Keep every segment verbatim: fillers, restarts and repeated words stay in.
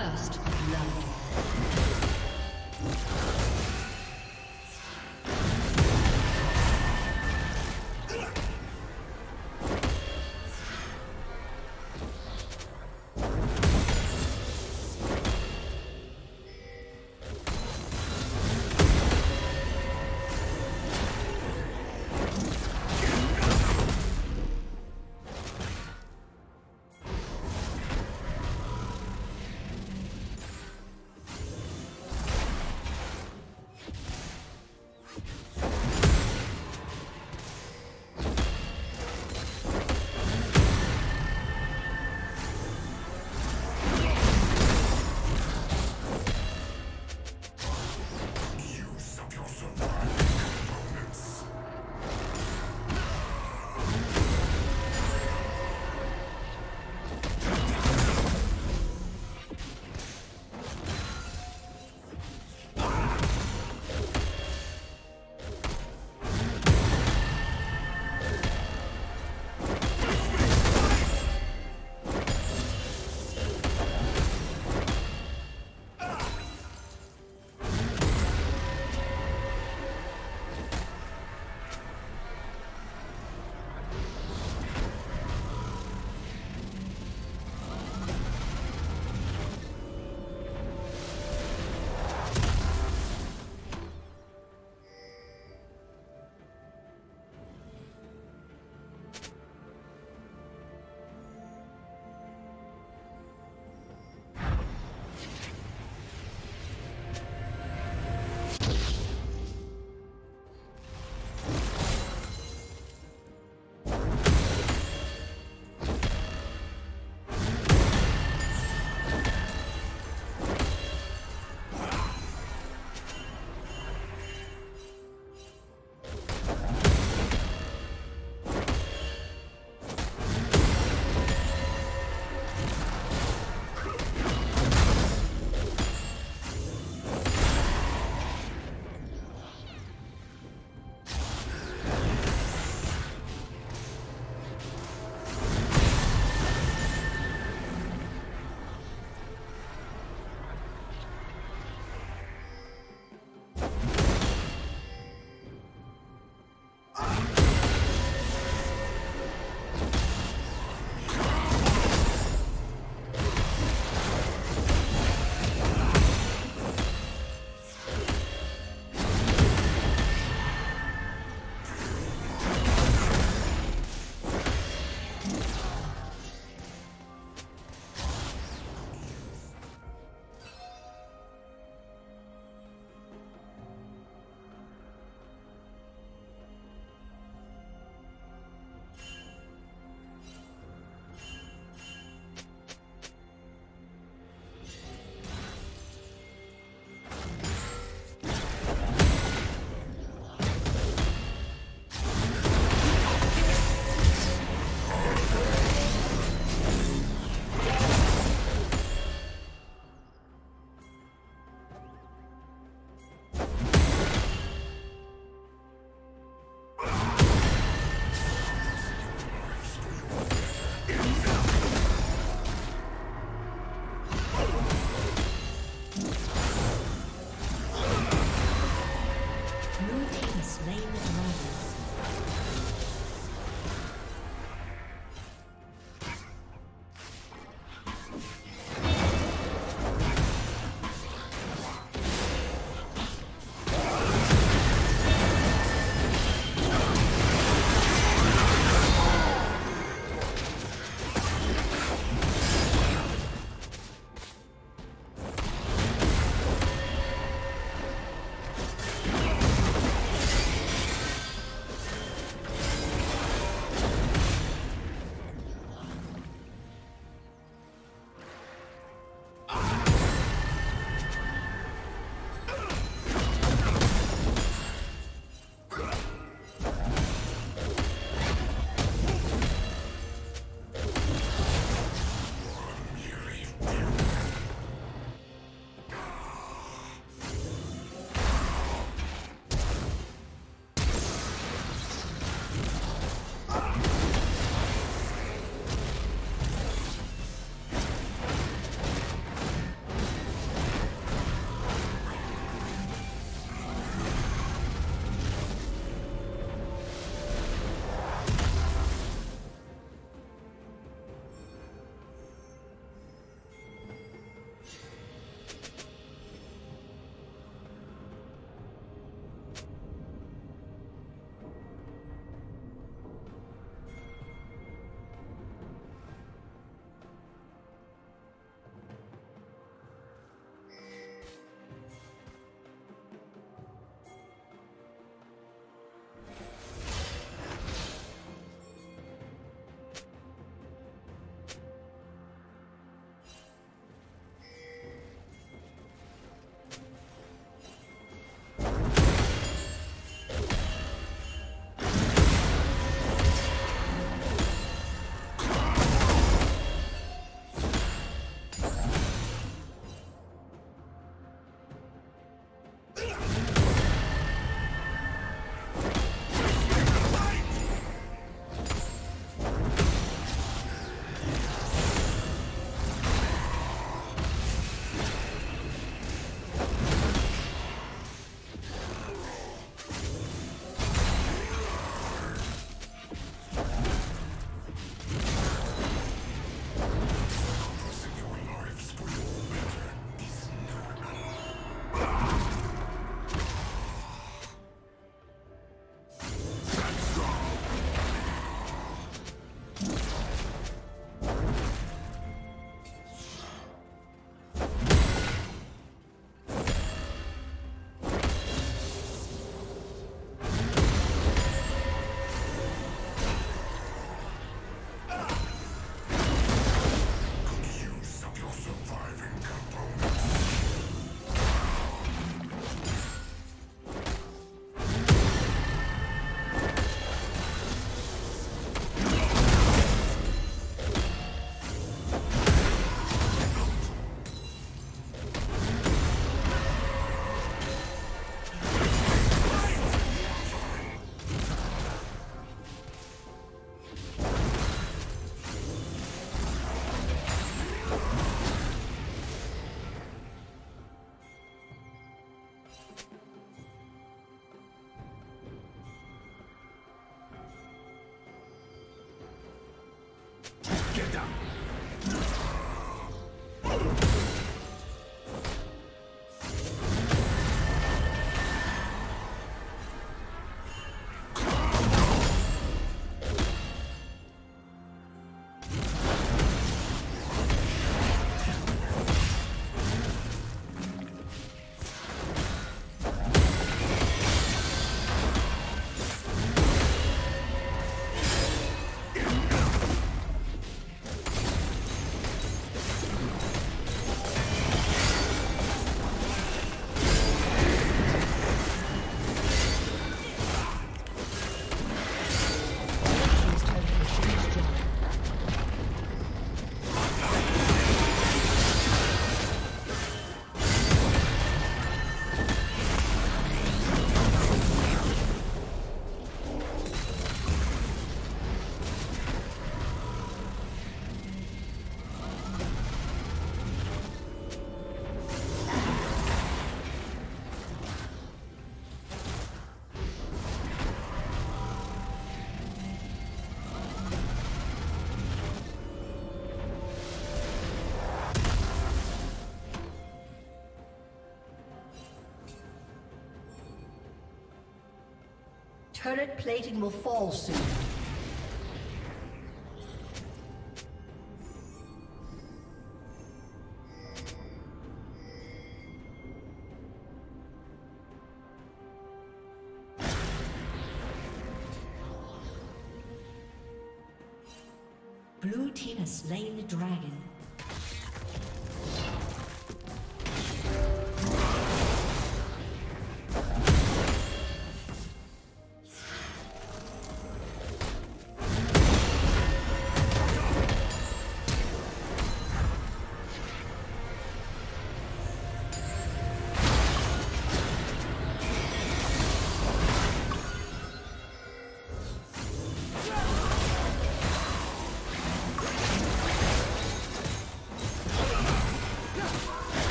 First love. Turret plating will fall soon. Blue team has slain the dragon.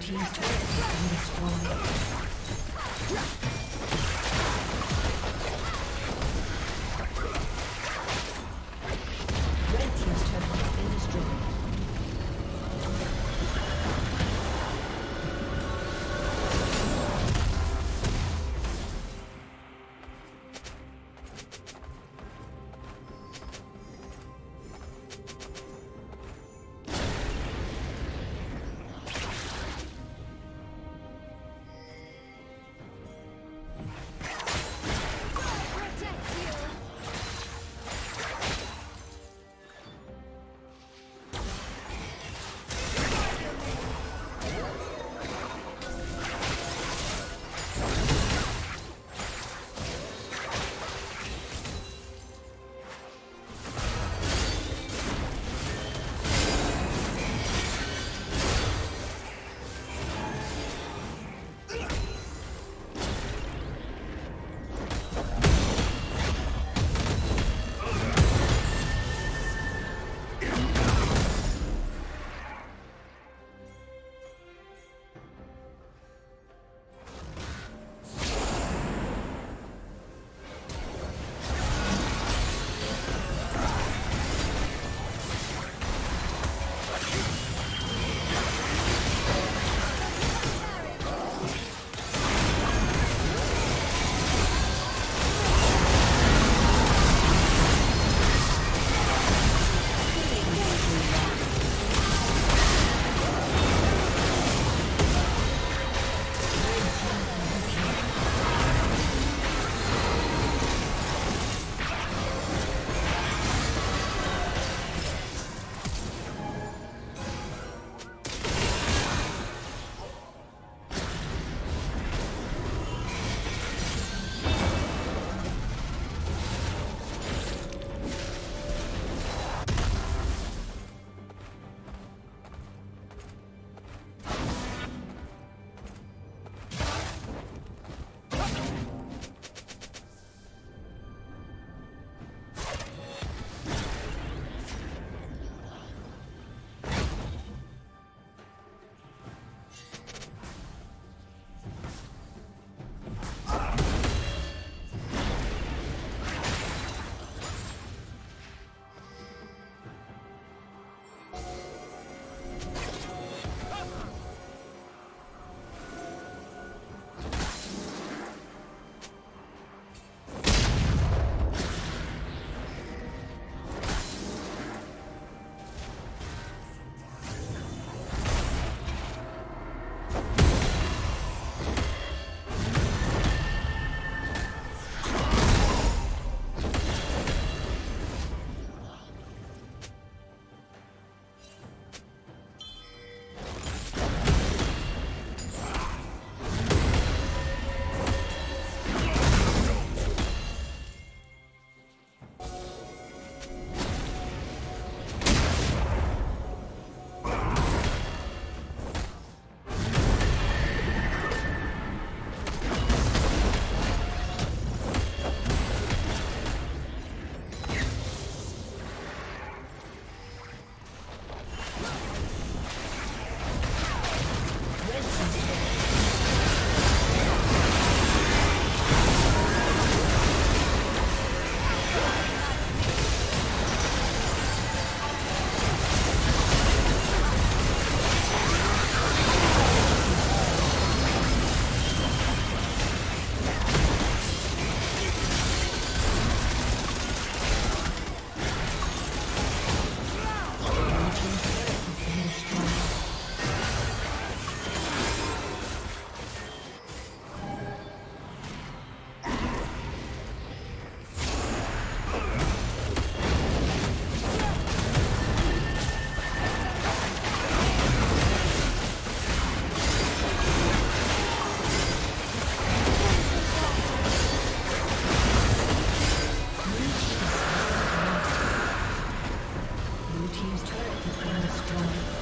Team's turret has been destroyed. destroyed.